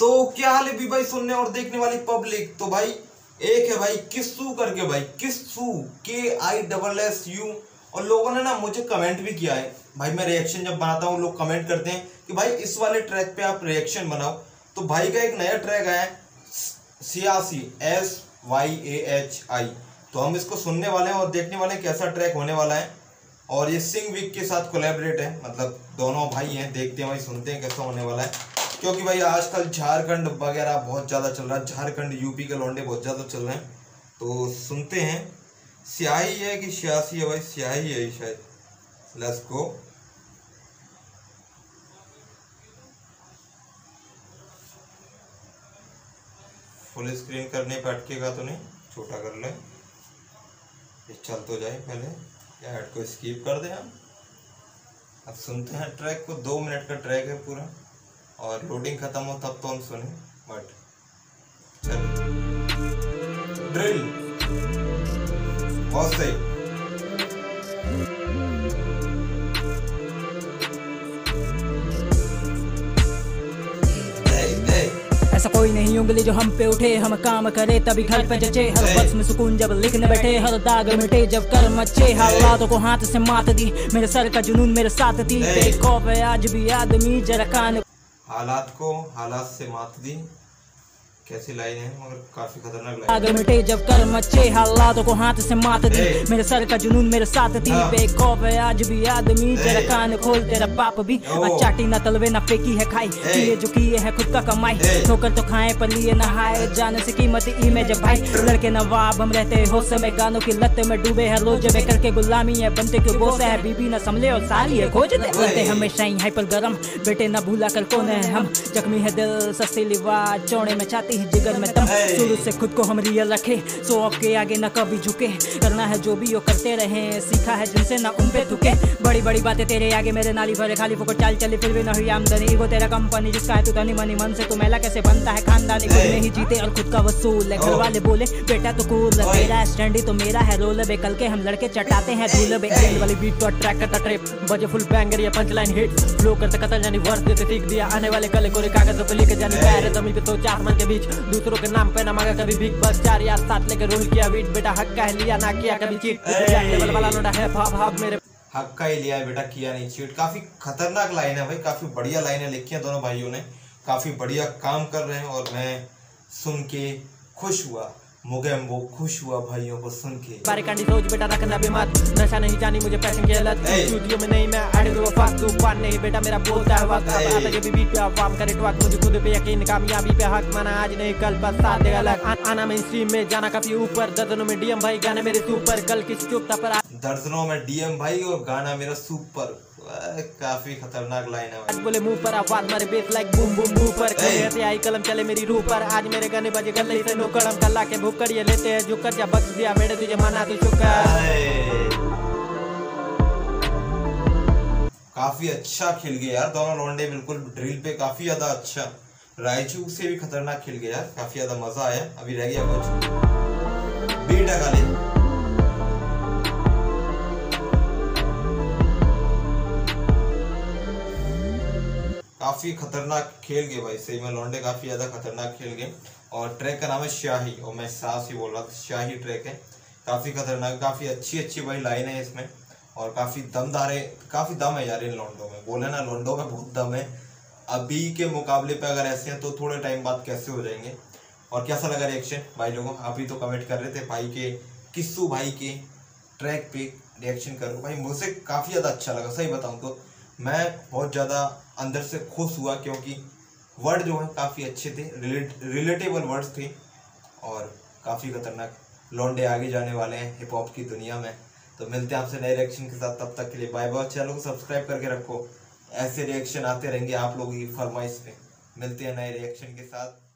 तो क्या हाल है भी भाई सुनने और देखने वाली पब्लिक। तो भाई एक है भाई किस्सू करके, भाई किस्सू KISSU, और लोगों ने ना मुझे कमेंट भी किया है। भाई मैं रिएक्शन जब बनाता हूँ लोग कमेंट करते हैं कि भाई इस वाले ट्रैक पे आप रिएक्शन बनाओ। तो भाई का एक नया ट्रैक आया है सियासी SYAHI, तो हम इसको सुनने वाले हैं और देखने वाले हैं कैसा ट्रैक होने वाला है। और ये सिंघवीक के साथ कोलैबोरेट है, मतलब दोनों भाई हैं, देखते हैं भाई सुनते हैं कैसा होने वाला है। क्योंकि भाई आजकल झारखंड वगैरह बहुत ज़्यादा चल रहा है, झारखंड यूपी के लौंडे बहुत ज़्यादा चल रहे हैं। तो सुनते हैं स्याही है कि सियासी है, भाई स्याही है शायद। Let's go. फुल स्क्रीन करने पर अटकेगा तो नहीं, छोटा कर ले, चल तो जाए पहले या ऐड को स्किप कर दें हम। अब सुनते हैं ट्रैक को, 2 मिनट का ट्रैक है पूरा और लोडिंग खत्म हो तब तो हम सुने। बट चलो ड्रिल बहुत सही। ऐसा कोई नहीं उंगली जो हम पे उठे, हम काम करे तभी घर पे जचे। हर बस में सुकून जब लिखने बैठे, हर दाग मिटे जब कर मचे। हालातों को हाथ से मात दी, मेरे सर का जुनून मेरे साथ थी। बेखौफ है आज भी आदमी जरा कान। हालात को हालात से मात दी, कैसी लाइन है मगर काफी खतरनाक लाइन। आग मिटे जब कर मचे, हालातों को हाथ से मात दी, मेरे सर का जुनून मेरे साथ थी। बेखौफ है आज भी आदमी जरा कान खोल, तेरा बाप भी चाटी ना तलवे ना फेंकी है खाई। ये जो किए है खुद का कमाई, ठोकर तो खाए पर लिए नहाए। जाने से कीमती इमेज है भाई, लड़के नवाब हम रहते होश में। गानों की लत में डूबे है रोज में, करके गुलामी है बनते के बोस है। बीबी ना संभले और सारी है खोजते रहते, हमेशा ही हाई पर गरम। बेटे ना भूला कर कौन है हम, जख्मी है दिल सस्ती लिवाज चौड़े में चाहती जिगर में दम। शुरू से खुद को हम रियल रखे, सो आपके आगे न कभी झुके। करना है जो भी वो करते रहे, सीखा है जिनसे ना उनपे थुके। बड़ी बड़ी बातें तेरे आगे मेरे नाली भरे, खाली फोकट चाल चली फिर भी न हुई आमदनी। वो तेरा कंपनी जिसका है तू धनी मनी मन से, तू मेला कैसे बनता है खानदानी। खुद में ही जीते और खुद का वसूल है, घर वाले बोले बेटा तो कूल है। मेरा स्टैंड तो मेरा है रोल बे, कल के हम लड़के चटाते हैं धूल बे। एंड वाली बीट तो ट्रैक करता ट्रिप, बजे फुल बैंगर या पंच लाइन हिट। फ्लो करता कतल यानी वर्स देते सीख दिया, आने वाले कल को कागज पे लेके जाने पैर जमीन पे। तो चार मन के बीच दूसरों के नाम पे ना मांगा कभी भीख, बस 4 या 7 लेकर रोल किया वीट। बेटा हक का लिया ना किया कभी चीट, वाला नोटा है भाव भाव मेरे। हक का ही लिया है बेटा, किया नहीं चीट। काफी खतरनाक लाइन है भाई, काफी बढ़िया लाइन है, लिखी है दोनों भाइयों ने, काफी बढ़िया काम कर रहे हैं। और मैं सुन के खुश हुआ, मुगेम वो खुश हुआ भाइयों को सुन के। बारे कांडी सोच बेटा रखना भी मत, नशा नहीं जानी मुझे पैशन की हालत। स्टूडियो में नहीं मैं अड़े दो वफात, तूफान नहीं बेटा मेरा बोलता है वक्त। आता जब बीट पे आवाम करे ट्वाक, मुझे खुद पे यकीन कामयाबी पे हक। माना आज नहीं कल बस साथ देगा लग, आना मेन स्ट्रीम में जाना काफी ऊपर। दर्जनों में डीएम भाई गाना मेरे सुपर, कल किस चुपता पर दर्जनों में डीएम भाई और गाना मेरा सुपर। काफी खतरनाक लाइन है। आज बोले मुंह पर आवाज मारे base like boom boom boom पर, कहते आई कलम चले मेरी रूह पर। आज मेरे गाने बजे गले से नोकड़म कला के भूकर, ये लेते हैं जो कर जा बख्श दिया मेरे तुझे माना तू शुक्र। काफी अच्छा खेल गया यार दोनों लौंडे, बिल्कुल ड्रिल पे काफी ज्यादा अच्छा। रायचू से भी खतरनाक खेल गया यार, काफी ज्यादा मजा आया। अभी रह गया कुछ बेटा खाली। काफ़ी खतरनाक खेल गए भाई, सही में लौंडे काफ़ी ज़्यादा खतरनाक खेल गए। और ट्रैक का नाम है स्याही और मैं सास ही बोल रहा था, स्याही ट्रैक है। काफ़ी खतरनाक, काफ़ी अच्छी अच्छी भाई लाइन है इसमें और काफ़ी दमदार है, काफ़ी दम है यार इन लौंडों में। बोले ना लौंडों में बहुत दम है, अभी के मुकाबले पर अगर ऐसे हैं तो थोड़े टाइम बाद कैसे हो जाएंगे। और कैसा लगा रिएक्शन भाई लोगों, अभी तो कमेंट कर रहे थे भाई के किस्सू भाई के ट्रैक पर रिएक्शन करो भाई। मुझे काफ़ी ज़्यादा अच्छा लगा, सही बताऊँ तो मैं बहुत ज़्यादा अंदर से खुश हुआ, क्योंकि वर्ड जो है काफ़ी अच्छे थे, रिलेटेबल वर्ड्स थे। और काफ़ी खतरनाक लौंडे आगे जाने वाले हैं हिप हॉप की दुनिया में। तो मिलते हैं आपसे नए रिएक्शन के साथ, तब तक के लिए बाय बाय। चैनल को सब्सक्राइब करके रखो, ऐसे रिएक्शन आते रहेंगे आप लोगों की फरमाइश पे। मिलते हैं नए रिएक्शन के साथ।